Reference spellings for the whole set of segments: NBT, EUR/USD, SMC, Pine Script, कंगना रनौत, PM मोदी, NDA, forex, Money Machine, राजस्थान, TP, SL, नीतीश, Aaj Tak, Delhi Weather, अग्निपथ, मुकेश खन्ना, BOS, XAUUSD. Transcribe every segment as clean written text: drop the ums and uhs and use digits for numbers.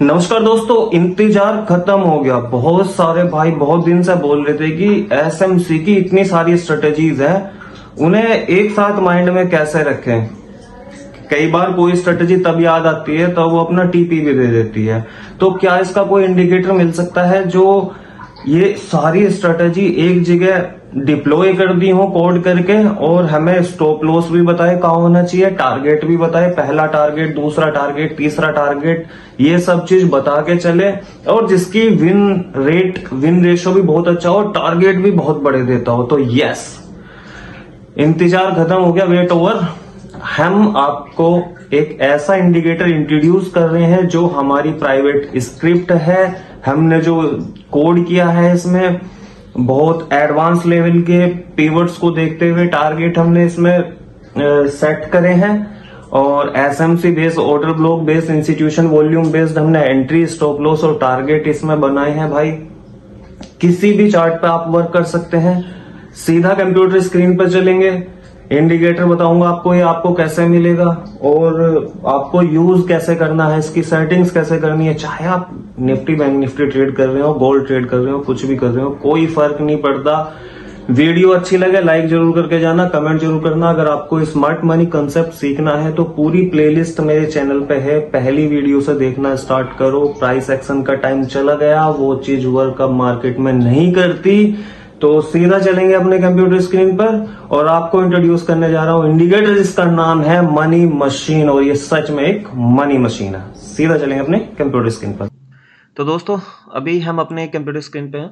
नमस्कार दोस्तों, इंतजार खत्म हो गया। बहुत सारे भाई बहुत दिन से बोल रहे थे कि एसएमसी की इतनी सारी स्ट्रेटेजीज है, उन्हें एक साथ माइंड में कैसे रखें। कई बार कोई स्ट्रेटेजी तब याद आती है तो वो अपना टीपी भी दे देती है। तो क्या इसका कोई इंडिकेटर मिल सकता है जो ये सारी स्ट्रेटेजी एक जगह डिप्लॉय कर दी हो कोड करके, और हमें स्टॉप लॉस भी बताए कहाँ होना चाहिए, टारगेट भी बताए, पहला टारगेट, दूसरा टारगेट, तीसरा टारगेट, ये सब चीज बता के चले, और जिसकी विन रेशो भी बहुत अच्छा हो, टारगेट भी बहुत बड़े देता हो। तो यस, इंतजार खत्म हो गया, वेट ओवर। हम आपको एक ऐसा इंडिकेटर इंट्रोड्यूस कर रहे हैं जो हमारी प्राइवेट स्क्रिप्ट है। हमने जो कोड किया है इसमें बहुत एडवांस लेवल के पिवट्स को देखते हुए टारगेट हमने इसमें सेट करे हैं, और SMC based, order block based, institution volume based हमने एंट्री, स्टॉप लॉस और टारगेट इसमें बनाए हैं। भाई किसी भी चार्ट पे आप वर्क कर सकते हैं। सीधा कंप्यूटर स्क्रीन पर चलेंगे, इंडिकेटर बताऊंगा आपको ये आपको कैसे मिलेगा और आपको यूज कैसे करना है, इसकी सेटिंग्स कैसे करनी है। चाहे आप निफ्टी, बैंक निफ्टी ट्रेड कर रहे हो, गोल्ड ट्रेड कर रहे हो, कुछ भी कर रहे हो, कोई फर्क नहीं पड़ता। वीडियो अच्छी लगे लाइक जरूर करके जाना, कमेंट जरूर करना। अगर आपको स्मार्ट मनी कंसेप्ट सीखना है तो पूरी प्लेलिस्ट मेरे चैनल पे है, पहली वीडियो से देखना स्टार्ट करो। प्राइस एक्शन का टाइम चला गया, वो चीज वर्क अब मार्केट में नहीं करती। तो सीधा चलेंगे अपने कंप्यूटर स्क्रीन पर, और आपको इंट्रोड्यूस करने जा रहा हूं इंडिकेटर जिसका नाम है मनी मशीन, और ये सच में एक मनी मशीन है। सीधा चलेंगे अपने कंप्यूटर स्क्रीन पर। तो दोस्तों अभी हम अपने कंप्यूटर स्क्रीन पे हैं,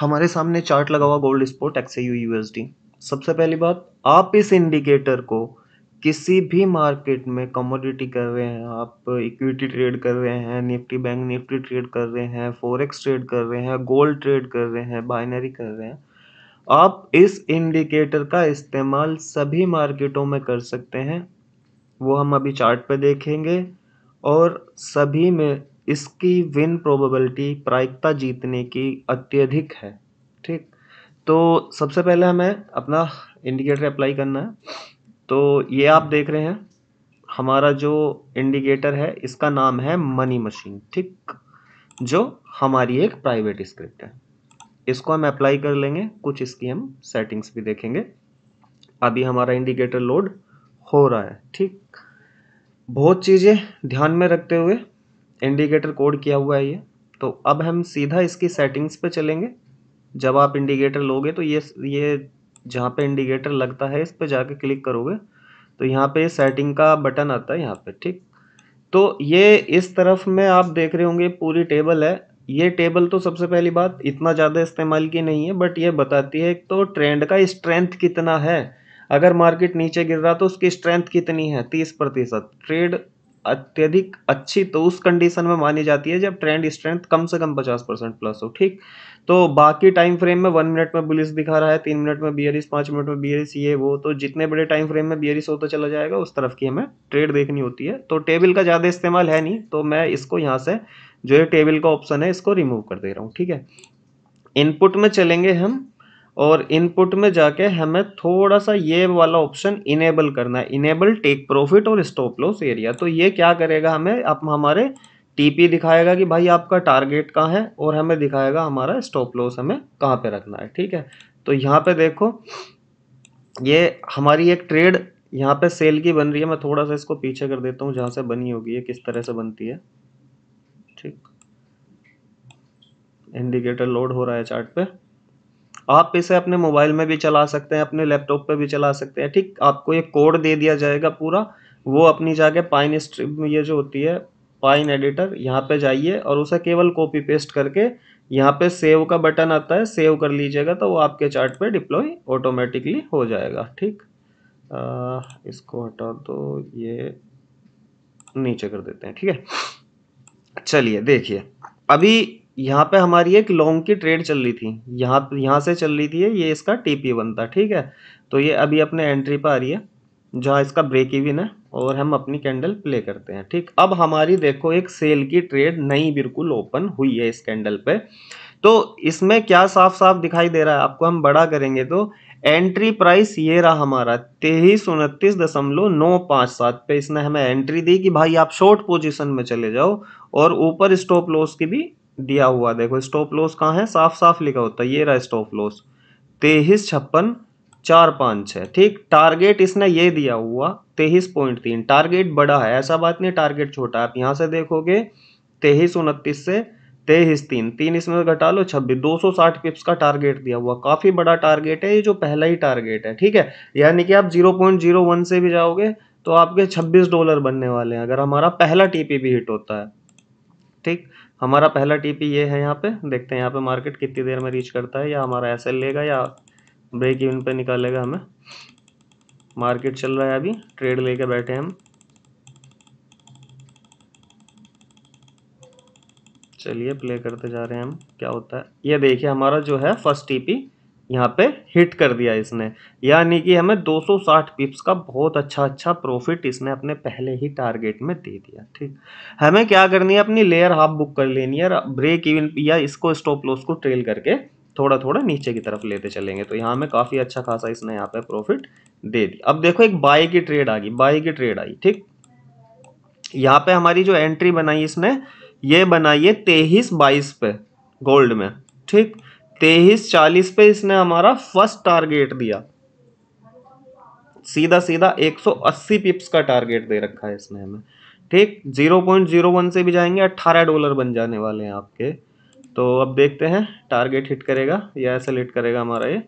हमारे सामने चार्ट लगा हुआ गोल्ड स्पॉट XAUUSD। सबसे पहली बात, आप इस इंडिकेटर को किसी भी मार्केट में, कमोडिटी कर रहे हैं आप, इक्विटी ट्रेड कर रहे हैं, निफ्टी बैंक निफ्टी ट्रेड कर रहे हैं, फॉरेक्स ट्रेड कर रहे हैं, गोल्ड ट्रेड कर रहे हैं, बाइनरी कर रहे हैं, आप इस इंडिकेटर का इस्तेमाल सभी मार्केटों में कर सकते हैं। वो हम अभी चार्ट पे देखेंगे, और सभी में इसकी विन प्रोबेबिलिटी, प्रायिकता जीतने की अत्यधिक है। ठीक, तो सबसे पहले हमें अपना इंडिकेटर अप्लाई करना है। तो ये आप देख रहे हैं हमारा जो इंडिकेटर है, इसका नाम है मनी मशीन। ठीक, जो हमारी एक प्राइवेट स्क्रिप्ट है, इसको हम अप्लाई कर लेंगे। कुछ इसकी हम सेटिंग्स भी देखेंगे। अभी हमारा इंडिकेटर लोड हो रहा है। ठीक, बहुत चीज़ें ध्यान में रखते हुए इंडिकेटर कोड किया हुआ है ये। तो अब हम सीधा इसकी सेटिंग्स पे चलेंगे। जब आप इंडिकेटर लोगे तो ये जहाँ पे इंडिकेटर लगता है इस पे जाके क्लिक करोगे तो यहाँ पे सेटिंग का बटन आता है यहाँ पे। ठीक, तो ये इस तरफ में आप देख रहे होंगे पूरी टेबल है। ये टेबल तो सबसे पहली बात इतना ज़्यादा इस्तेमाल की नहीं है, बट ये बताती है तो ट्रेंड का स्ट्रेंथ कितना है। अगर मार्केट नीचे गिर रहा तो उसकी स्ट्रेंथ कितनी है, 30%। ट्रेड अत्यधिक अच्छी तो उस कंडीशन में मानी जाती है जब ट्रेंड स्ट्रेंथ कम से कम 50% प्लस हो। ठीक, तो बाकी टाइम फ्रेम में 1 मिनट में बुलिश दिखा रहा है, 3 मिनट में बियरिश, 5 मिनट में बियरिश, ये वो, तो जितने बड़े टाइम फ्रेम में बियरिश होता चला जाएगा उस तरफ की हमें ट्रेड देखनी होती है। तो टेबल का ज़्यादा इस्तेमाल है नहीं, तो मैं इसको यहाँ से जो ये टेबल का ऑप्शन है इसको रिमूव कर दे रहा हूँ। ठीक है, इनपुट में चलेंगे हम, और इनपुट में जाके हमें थोड़ा सा ये वाला ऑप्शन इनेबल करना है, इनेबल टेक प्रॉफिट और स्टॉप लॉस एरिया। तो ये क्या करेगा हमें, आप हमारे टीपी दिखाएगा कि भाई आपका टारगेट कहाँ है, और हमें दिखाएगा हमारा स्टॉप लॉस हमें कहाँ पे रखना है। ठीक है, तो यहाँ पे देखो ये हमारी एक ट्रेड यहाँ पे सेल की बन रही है। मैं थोड़ा सा इसको पीछे कर देता हूँ जहाँ से बनी होगी, ये किस तरह से बनती है। ठीक, इंडिकेटर लोड हो रहा है चार्ट पे। आप इसे अपने मोबाइल में भी चला सकते हैं, अपने लैपटॉप पे भी चला सकते हैं। ठीक, आपको ये कोड दे दिया जाएगा पूरा, वो अपनी जाके पाइन स्ट्रिप ये जो होती है पाइन एडिटर, यहाँ पे जाइए और उसे केवल कॉपी पेस्ट करके यहाँ पे सेव का बटन आता है, सेव कर लीजिएगा तो वो आपके चार्ट पे डिप्लॉय ऑटोमेटिकली हो जाएगा। ठीक, इसको हटा दो, ये नीचे कर देते हैं। ठीक है, चलिए देखिए अभी यहाँ पे हमारी एक लॉन्ग की ट्रेड चल रही थी, यहाँ से चल रही थी, ये इसका टीपी बनता। ठीक है, तो ये अभी अपने एंट्री पर आ रही है जहाँ इसका ब्रेक इवन है, और हम अपनी कैंडल प्ले करते हैं। ठीक, अब हमारी देखो एक सेल की ट्रेड नई बिल्कुल ओपन हुई है इस कैंडल पे। तो इसमें क्या साफ साफ दिखाई दे रहा है आपको, हम बड़ा करेंगे तो एंट्री प्राइस ये रहा हमारा 2329.957 पे इसने हमें एंट्री दी कि भाई आप शॉर्ट पोजीशन में चले जाओ, और ऊपर स्टॉप लॉस की भी दिया हुआ। देखो स्टॉप लॉस कहाँ है, साफ साफ लिखा होता है, ये रहा स्टॉप लॉस 2356.456। ठीक, टारगेट इसने ये दिया हुआ 23.3। टारगेट बड़ा है, ऐसा बात नहीं टारगेट छोटा है। आप यहाँ से देखोगे 2329 से 23 3 इसमें घटा लो 26, 260 पिप्स का टारगेट दिया हुआ। काफ़ी बड़ा टारगेट है ये, जो पहला ही टारगेट है। ठीक है, यानी कि आप 0.01 से भी जाओगे तो आपके $26 बनने वाले हैं अगर हमारा पहला टीपी भी हिट होता है। ठीक, हमारा पहला टीपी ये है, यहाँ पे देखते हैं यहाँ पे मार्केट कितनी देर में रीच करता है, या हमारा एसएल लेगा या ब्रेक इवन पे निकालेगा हमें। मार्केट चल रहा है अभी, ट्रेड लेके बैठे हैं हम। चलिए प्ले करते जा रहे हैं हम, क्या होता है। ये देखिए हमारा जो है फर्स्ट टीपी यहाँ पे हिट कर दिया इसने, यानी कि हमें 260 पिप्स का बहुत अच्छा प्रॉफिट इसने अपने पहले ही टारगेट में दे दिया। ठीक, हमें क्या करनी है, अपनी लेयर हाफ बुक कर लेनी है, ब्रेक इवन या इसको स्टॉप लॉस को ट्रेल करके थोड़ा थोड़ा नीचे की तरफ लेते चलेंगे। तो यहाँ में काफ़ी अच्छा खासा इसने यहाँ पे प्रॉफिट दे दिया। अब देखो एक बाय की ट्रेड आ गई, ठीक, यहाँ पे हमारी जो एंट्री बनाई इसने ये बनाई है 2322 पे गोल्ड में। ठीक, 2340 पे इसने हमारा फर्स्ट टारगेट दिया, सीधा सीधा 180 पिप्स का टारगेट दे रखा है इसने हमें। ठीक, 0.01 से भी जाएंगे $18 बन जाने वाले हैं आपके। तो अब देखते हैं टारगेट हिट करेगा या ऐसे हिट करेगा हमारा ये।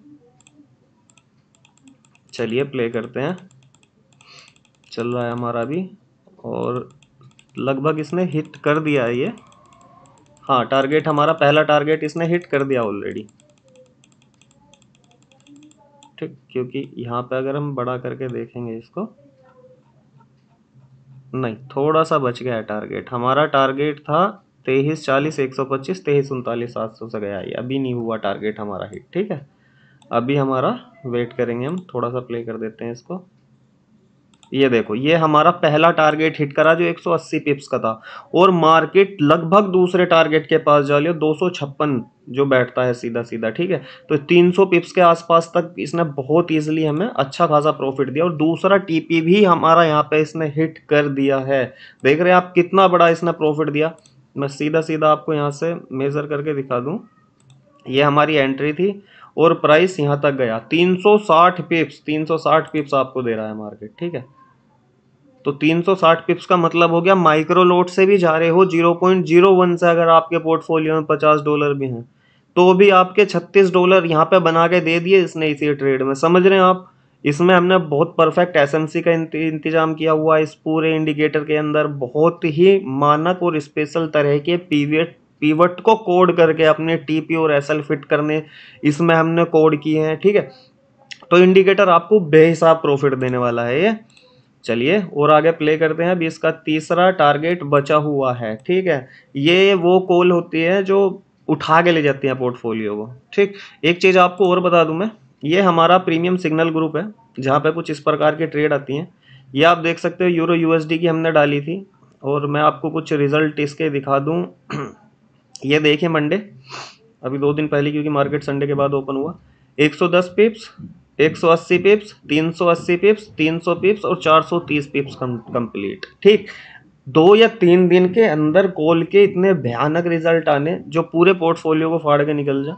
चलिए प्ले करते हैं, चल रहा है हमारा अभी, और लगभग इसने हिट कर दिया है ये। हाँ, टारगेट हमारा पहला टारगेट इसने हिट कर दिया ऑलरेडी। ठीक, क्योंकि यहाँ पे अगर हम बड़ा करके देखेंगे इसको, नहीं थोड़ा सा बच गया है टारगेट। हमारा टारगेट था 2340 125, 2339 700 से गया ये, अभी नहीं हुआ टारगेट हमारा हिट। ठीक है, अभी हमारा वेट करेंगे हम, थोड़ा सा प्ले कर देते हैं इसको। ये देखो ये हमारा पहला टारगेट हिट करा जो 180 पिप्स का था, और मार्केट लगभग दूसरे टारगेट के पास जा लियो 256 जो बैठता है सीधा सीधा। ठीक है, तो 300 पिप्स के आसपास तक इसने बहुत ईजिली हमें अच्छा खासा प्रॉफिट दिया, और दूसरा टीपी भी हमारा यहाँ पे इसने हिट कर दिया है। देख रहे हैं आप कितना बड़ा इसने प्रॉफिट दिया। मैं सीधा सीधा आपको यहाँ से मेज़र करके दिखा दूँ, ये हमारी एंट्री थी और प्राइस यहाँ तक गया 360 पिप्स आपको दे रहा है मार्केट। ठीक है, तो 360 पिप्स का मतलब हो गया, माइक्रो लॉट से भी जा रहे हो 0.01 से अगर आपके पोर्टफोलियो में $50 भी हैं तो भी आपके $36 यहाँ पे बना के दे दिए इसने इसी ट्रेड में। समझ रहे हैं आप, इसमें हमने बहुत परफेक्ट SMC का इंतजाम किया हुआ है। इस पूरे इंडिकेटर के अंदर बहुत ही मानक और स्पेशल तरह के पीवट को कोड करके अपने टीपी और एसएल फिट करने इसमें हमने कोड किए हैं। ठीक है, तो इंडिकेटर आपको बेहिसाब प्रॉफिट देने वाला है ये। चलिए और आगे प्ले करते हैं। अभी इसका तीसरा टारगेट बचा हुआ है। ठीक है, ये वो कॉल होती है जो उठा के ले जाती है पोर्टफोलियो को। ठीक, एक चीज़ आपको और बता दूं मैं, ये हमारा प्रीमियम सिग्नल ग्रुप है जहाँ पे कुछ इस प्रकार की ट्रेड आती हैं। ये आप देख सकते हो EUR/USD की हमने डाली थी, और मैं आपको कुछ रिजल्ट इसके दिखा दूँ। ये देखिए मंडे, अभी 2 दिन पहले, क्योंकि मार्केट संडे के बाद ओपन हुआ, 110 पिप्स, 180 पिप्स, 380 पिप्स, 300 पिप्स और 430 पिप्स कंप्लीट। ठीक, 2 या 3 दिन के अंदर कॉल के इतने भयानक रिजल्ट आने जो पूरे पोर्टफोलियो को फाड़ के निकल जाए।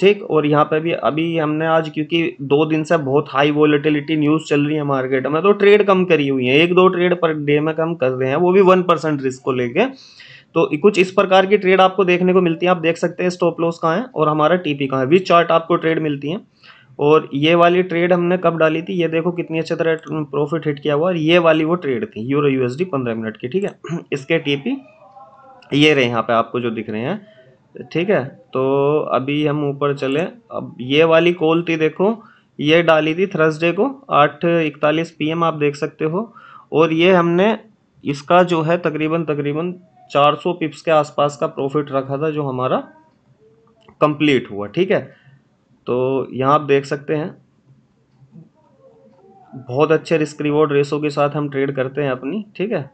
ठीक, और यहाँ पे भी अभी हमने आज, क्योंकि 2 दिन से बहुत हाई वॉलेटिलिटी न्यूज़ चल रही है मार्केट में, तो ट्रेड कम करी हुई है, 1-2 ट्रेड पर डे में कम कर रहे हैं, वो भी 1% रिस्क को लेके। तो कुछ इस प्रकार की ट्रेड आपको देखने को मिलती है। आप देख सकते हैं स्टॉप लॉस कहाँ है और हमारा टीपी कहाँ है, विच चार्ट आपको ट्रेड मिलती है। और ये वाली ट्रेड हमने कब डाली थी, ये देखो कितनी अच्छी तरह प्रॉफिट हिट किया हुआ, और ये वाली वो ट्रेड थी EUR/USD 15 मिनट की। ठीक है, इसके टीपी ये रहे यहाँ पे आपको जो दिख रहे हैं। ठीक है, तो अभी हम ऊपर चले। अब ये वाली कॉल थी, देखो ये डाली थी थर्सडे को 8:41 PM आप देख सकते हो, और ये हमने इसका जो है तकरीबन 400 पिप्स के आसपास का प्रॉफिट रखा था जो हमारा कंप्लीट हुआ। ठीक है, तो यहाँ आप देख सकते हैं बहुत अच्छे रिस्क रिवॉर्ड रेशो के साथ हम ट्रेड करते हैं अपनी। ठीक है,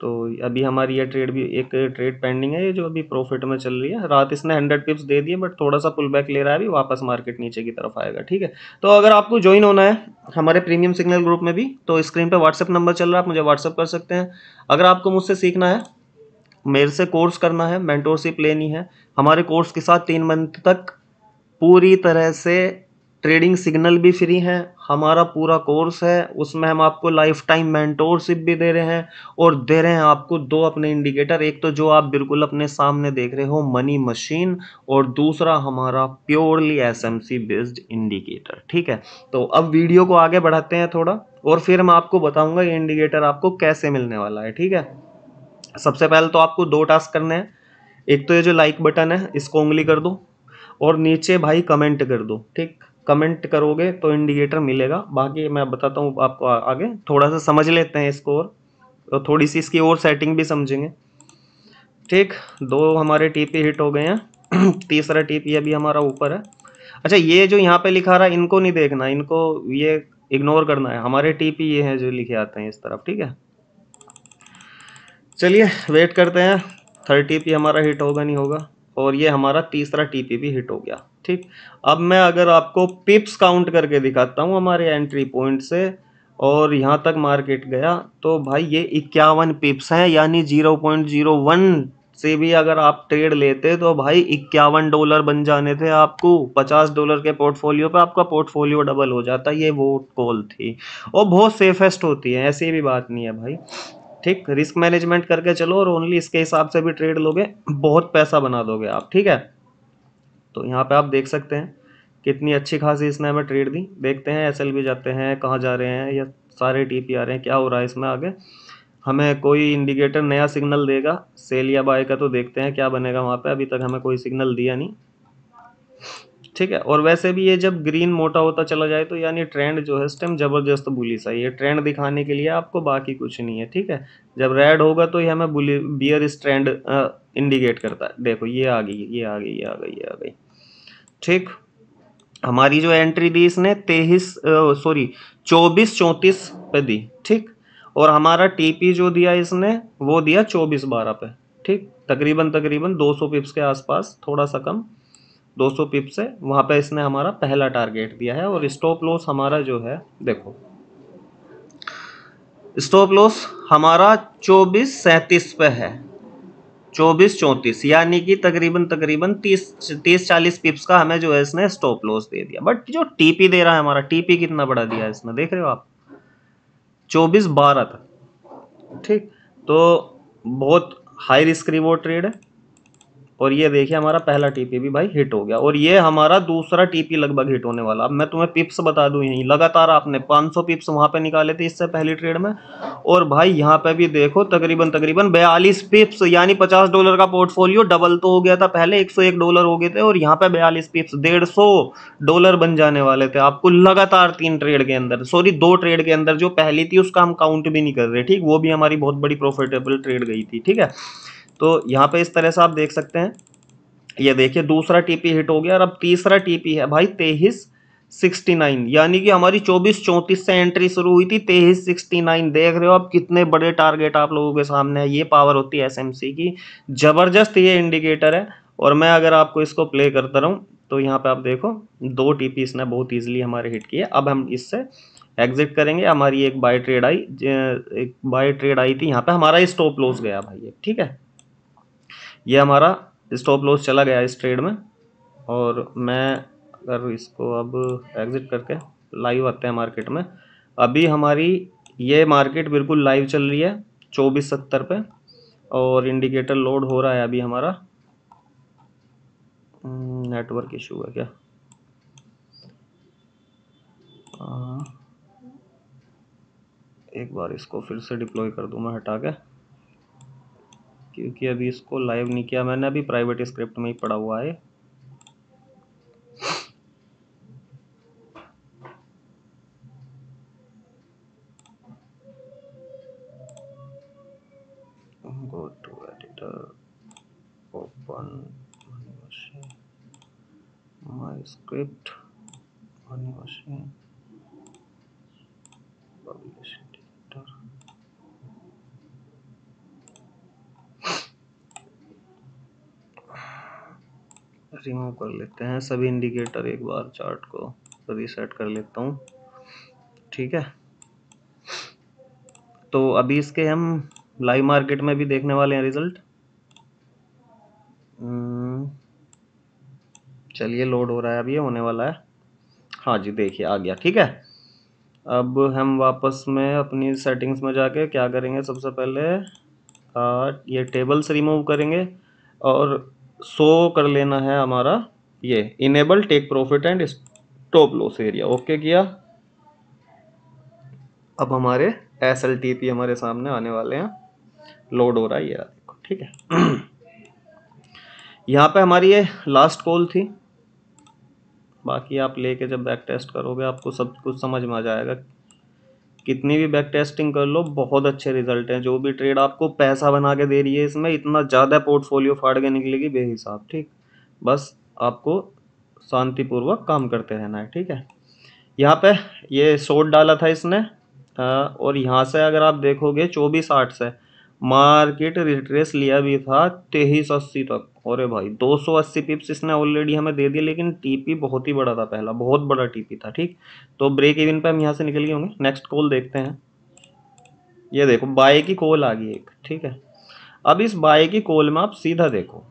तो अभी हमारी यह ट्रेड भी एक ट्रेड पेंडिंग है, ये जो अभी प्रॉफिट में चल रही है। रात इसने 100 पिप्स दे दिए, बट थोड़ा सा पुल बैक ले रहा है, अभी वापस मार्केट नीचे की तरफ आएगा। ठीक है, तो अगर आपको ज्वाइन होना है हमारे प्रीमियम सिग्नल ग्रुप में भी, तो स्क्रीन पर व्हाट्सअप नंबर चल रहा है, आप मुझे व्हाट्सअप कर सकते हैं। अगर आपको मुझसे सीखना है, मेरे से कोर्स करना है, मेंटोरशिप लेनी है, हमारे कोर्स के साथ 3 मंथ तक पूरी तरह से ट्रेडिंग सिग्नल भी फ्री है। हमारा पूरा कोर्स है, उसमें हम आपको लाइफ टाइम मेंटोरशिप भी दे रहे हैं, और दे रहे हैं आपको 2 अपने इंडिकेटर, एक तो जो आप बिल्कुल अपने सामने देख रहे हो मनी मशीन, और दूसरा हमारा प्योरली एसएमसी बेस्ड इंडिकेटर। ठीक है, तो अब वीडियो को आगे बढ़ाते हैं थोड़ा, और फिर मैं आपको बताऊँगा ये इंडिकेटर आपको कैसे मिलने वाला है। ठीक है, सबसे पहले तो आपको 2 टास्क करने हैं, एक तो ये जो लाइक बटन है इसको उंगली कर दो, और नीचे भाई कमेंट कर दो। ठीक, कमेंट करोगे तो इंडिकेटर मिलेगा, बाकी मैं बताता हूँ आपको आगे। थोड़ा सा समझ लेते हैं इसको, और थोड़ी सी इसकी और सेटिंग भी समझेंगे। ठीक, 2 हमारे टीपी हिट हो गए हैं, तीसरा टीपी अभी हमारा ऊपर है। अच्छा, ये जो यहाँ पे लिखा रहा है इनको नहीं देखना, इनको ये इग्नोर करना है। हमारे टीपी ये हैं जो लिखे आते हैं इस तरफ। ठीक है, चलिए वेट करते हैं, 3rd टीपी हमारा हिट होगा नहीं होगा, और ये हमारा तीसरा टीपी भी हिट हो गया। ठीक, अब मैं अगर आपको पिप्स काउंट करके दिखाता हूँ हमारे एंट्री पॉइंट से और यहाँ तक मार्केट गया, तो भाई ये 51 पिप्स हैं, यानी 0.01 से भी अगर आप ट्रेड लेते तो भाई $51 बन जाने थे आपको। $50 के पोर्टफोलियो पे आपका पोर्टफोलियो डबल हो जाता। ये वो कॉल थी, और बहुत सेफेस्ट होती है, ऐसी भी बात नहीं है भाई। ठीक, रिस्क मैनेजमेंट करके चलो, और ओनली इसके हिसाब से भी ट्रेड लोगे, बहुत पैसा बना दोगे आप। ठीक है, तो यहाँ पे आप देख सकते हैं कितनी अच्छी खासी इसने हमें ट्रेड दी। देखते हैं एसएल भी जाते हैं, कहाँ जा रहे हैं, या सारे टीपी आ रहे हैं, क्या हो रहा है इसमें आगे। हमें कोई इंडिकेटर नया सिग्नल देगा सेल या बाय का, तो देखते हैं क्या बनेगा वहाँ पर। अभी तक हमें कोई सिग्नल दिया नहीं। ठीक है, और वैसे भी ये जब ग्रीन मोटा होता चला जाए तो यानी ट्रेंड जो है इस टाइम ज़बरदस्त बुलिश है। ये ट्रेंड दिखाने के लिए आपको बाकी कुछ नहीं है। ठीक है, जब रेड होगा तो ये हमें बुलिश बियरिश ट्रेंड इंडिकेट करता है। देखो ये आ गई, ये आ गई, ये आ गई, ये आ गई। ठीक, हमारी जो एंट्री दी इसने 24:34 पे दी। ठीक, और हमारा टीपी जो दिया इसने वो दिया 24:12 पे। ठीक, तकरीबन 200 पिप्स के आसपास, थोड़ा सा कम 200 पिप्स है, वहाँ पे इसने हमारा पहला टारगेट दिया है। और स्टॉप लॉस हमारा जो है, देखो स्टॉप लॉस हमारा 24:37 पे है, 24:34, यानी कि तकरीबन 30-40 पिप्स का हमें जो है इसने स्टॉप लॉस दे दिया। बट जो टीपी दे रहा है हमारा, टीपी कितना बड़ा दिया है इसने, देख रहे हो आप, 24:12 तक। ठीक, तो बहुत हाई रिस्क रिवॉर्ड ट्रेड है, और ये देखिए हमारा पहला टीपी भी भाई हिट हो गया, और ये हमारा दूसरा टीपी लगभग हिट होने वाला। अब मैं तुम्हें पिप्स बता दूं, यहीं लगातार आपने 500 पिप्स वहाँ पे निकाले थे इससे पहली ट्रेड में, और भाई यहाँ पे भी देखो तकरीबन 42 पिप्स, यानी $50 का पोर्टफोलियो डबल तो हो गया था। पहले $101 हो गए थे, और यहाँ पे 42 पिप्स $150 बन जाने वाले थे आपको लगातार 3 ट्रेड के अंदर, सॉरी 2 ट्रेड के अंदर। जो पहली थी उसका हम काउंट भी नहीं कर रहे। ठीक, वो भी हमारी बहुत बड़ी प्रॉफिटेबल ट्रेड गई थी। ठीक है, तो यहाँ पे इस तरह से आप देख सकते हैं, ये देखिए दूसरा टीपी हिट हो गया, और अब तीसरा टीपी है भाई 23:69, यानी कि हमारी 24:34 से एंट्री शुरू हुई थी, 23:69। देख रहे हो आप कितने बड़े टारगेट आप लोगों के सामने है। ये पावर होती है एसएमसी की, ज़बरदस्त ये इंडिकेटर है। और मैं अगर आपको इसको प्ले करता रहूँ तो यहाँ पर आप देखो 2 टीपी इसने बहुत ईजिली हमारे हिट किए। अब हम इससे एग्जिट करेंगे। हमारी एक बाय ट्रेड आई थी, यहाँ पर हमारा स्टॉप लॉस गया भाई। ठीक है, ये हमारा स्टॉप लॉस चला गया इस ट्रेड में। और मैं अगर इसको अब एग्ज़िट करके लाइव आते हैं मार्केट में, अभी हमारी ये मार्केट बिल्कुल लाइव चल रही है 24:70 पे, और इंडिकेटर लोड हो रहा है अभी हमारा। नेटवर्क इशू है क्या? एक बार इसको फिर से डिप्लॉय कर दूँ मैं हटा के, क्योंकि अभी इसको लाइव नहीं किया मैंने, अभी प्राइवेट स्क्रिप्ट में ही पड़ा हुआ है। Go to editor, open money machine, my script, money machine, publish editor, remove कर लेते हैं सभी इंडिकेटर, एक बार चार्ट को रीसेट कर लेता हूँ। ठीक है, तो अभी इसके हम लाइव मार्केट में भी देखने वाले हैं रिजल्ट। चलिए लोड हो रहा है, अभी होने वाला है। हाँ जी देखिए आ गया। ठीक है, अब हम वापस में अपनी सेटिंग्स में जाके क्या करेंगे, सबसे पहले ये टेबल्स रिमूव करेंगे और शो कर लेना है हमारा ये enable take profit and stop loss area. Okay किया, अब हमारे SLTP हमारे सामने आने वाले हैं। लोड हो रहा है ये देखो। ठीक है, यहाँ पे हमारी ये लास्ट कॉल थी, बाकी आप लेके जब बैक टेस्ट करोगे आपको सब कुछ समझ में आ जाएगा। कितनी भी बैक टेस्टिंग कर लो, बहुत अच्छे रिजल्ट हैं। जो भी ट्रेड आपको पैसा बना के दे रही है, इसमें इतना ज़्यादा पोर्टफोलियो फाड़ के निकलेगी बेहिसाब। ठीक, बस आपको शांतिपूर्वक काम करते रहना है। ठीक है, यहाँ पे ये शॉर्ट डाला था इसने, और यहाँ से अगर आप देखोगे 24.8 से मार्केट रिट्रेस लिया भी था 23.80 तक। अरे भाई 280 पिप्स इसने ऑलरेडी हमें दे दिए, लेकिन टीपी बहुत ही बड़ा था, पहला बहुत बड़ा टीपी था। ठीक, तो ब्रेक इवन पे हम यहाँ से निकल गए होंगे। नेक्स्ट कॉल देखते हैं, ये देखो बाय की कॉल आ गई एक। ठीक है, अब इस बाय की कॉल में आप सीधा देखो,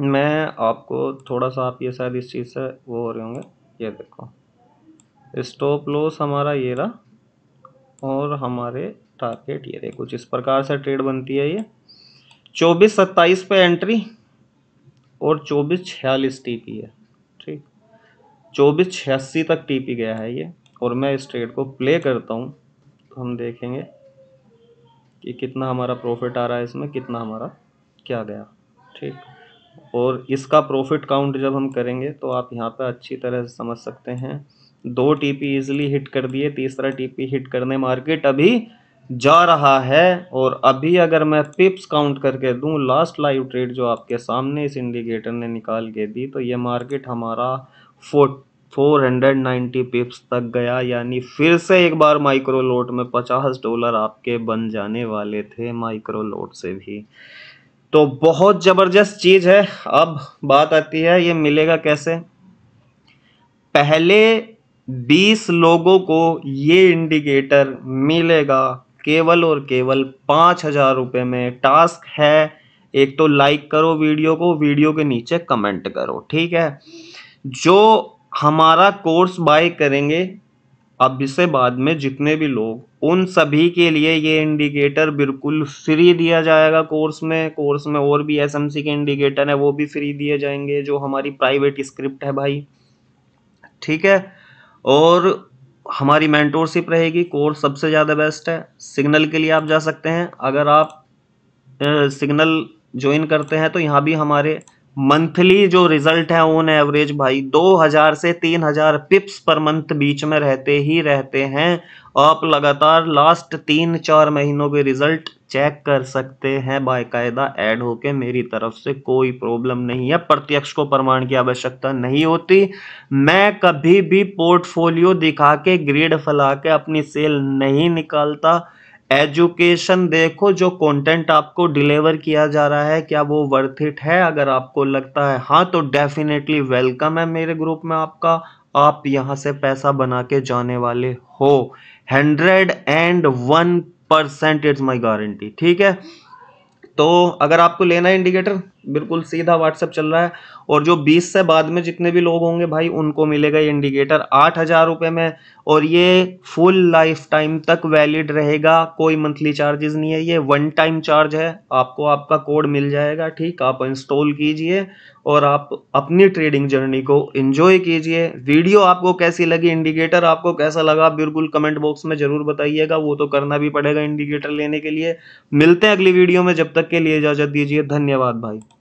मैं आपको थोड़ा सा, आप ये शायद इस चीज़ से वो हो रहे होंगे। ये देखो स्टॉप लॉस हमारा ये रहा और हमारे टारगेट ये देखो, कुछ इस प्रकार से ट्रेड बनती है। ये 24.27 पे एंट्री और 24.46 टीपी है। ठीक, 24.86 तक टीपी गया है ये, और मैं इस ट्रेड को प्ले करता हूँ तो हम देखेंगे कि कितना हमारा प्रॉफिट आ रहा है, इसमें कितना हमारा क्या गया। ठीक, और इसका प्रॉफिट काउंट जब हम करेंगे तो आप यहाँ पे अच्छी तरह से समझ सकते हैं। 2 टीपी इजिली हिट कर दिए, तीसरा टीपी हिट करने मार्केट अभी जा रहा है। और अभी अगर मैं पिप्स काउंट करके दूं, लास्ट लाइव ट्रेड जो आपके सामने इस इंडिकेटर ने निकाल के दी, तो ये मार्केट हमारा 490 पिप्स तक गया। यानी फिर से एक बार माइक्रो लॉट में $50 आपके बन जाने वाले थे, माइक्रो लॉट से भी। तो बहुत ज़बरदस्त चीज़ है। अब बात आती है ये मिलेगा कैसे। पहले 20 लोगों को ये इंडिकेटर मिलेगा केवल और केवल 5,000 रुपये में। टास्क है, एक तो लाइक करो वीडियो को, वीडियो के नीचे कमेंट करो। ठीक है, जो हमारा कोर्स बाय करेंगे अब इससे बाद में जितने भी लोग, उन सभी के लिए ये इंडिकेटर बिल्कुल फ्री दिया जाएगा कोर्स में। कोर्स में और भी SMC के इंडिकेटर हैं, वो भी फ्री दिए जाएंगे, जो हमारी प्राइवेट स्क्रिप्ट है भाई। ठीक है, और हमारी मेंटोरशिप रहेगी। कोर्स सबसे ज़्यादा बेस्ट है। सिग्नल के लिए आप जा सकते हैं, अगर आप सिग्नल ज्वाइन करते हैं तो यहाँ भी हमारे मंथली जो रिज़ल्ट है ऑन एवरेज भाई 2,000 से 3,000 पिप्स पर मंथ बीच में रहते ही रहते हैं। आप लगातार लास्ट 3-4 महीनों के रिज़ल्ट चेक कर सकते हैं बाकायदा ऐड होके। मेरी तरफ से कोई प्रॉब्लम नहीं है, प्रत्यक्ष को प्रमाण की आवश्यकता नहीं होती। मैं कभी भी पोर्टफोलियो दिखा के ग्रेड फैला के अपनी सेल नहीं निकालता। एजुकेशन देखो, जो कंटेंट आपको डिलीवर किया जा रहा है क्या वो वर्थ इट है। अगर आपको लगता है हाँ, तो डेफिनेटली वेलकम है मेरे ग्रुप में आपका। आप यहाँ से पैसा बना के जाने वाले हो 101%, इट्स माई गारंटी। ठीक है, तो अगर आपको लेना है इंडिकेटर, बिल्कुल सीधा व्हाट्सएप चल रहा है। और जो 20 से बाद में जितने भी लोग होंगे भाई, उनको मिलेगा ये इंडिकेटर 8,000 रुपये में, और ये फुल लाइफ टाइम तक वैलिड रहेगा। कोई मंथली चार्जेस नहीं है, ये वन टाइम चार्ज है। आपको आपका कोड मिल जाएगा। ठीक, आप इंस्टॉल कीजिए और आप अपनी ट्रेडिंग जर्नी को एंजॉय कीजिए। वीडियो आपको कैसी लगी, इंडिकेटर आपको कैसा लगा, बिल्कुल कमेंट बॉक्स में ज़रूर बताइएगा। वो तो करना भी पड़ेगा इंडिकेटर लेने के लिए। मिलते हैं अगली वीडियो में, जब तक के लिए इजाज़त दीजिए। धन्यवाद भाई।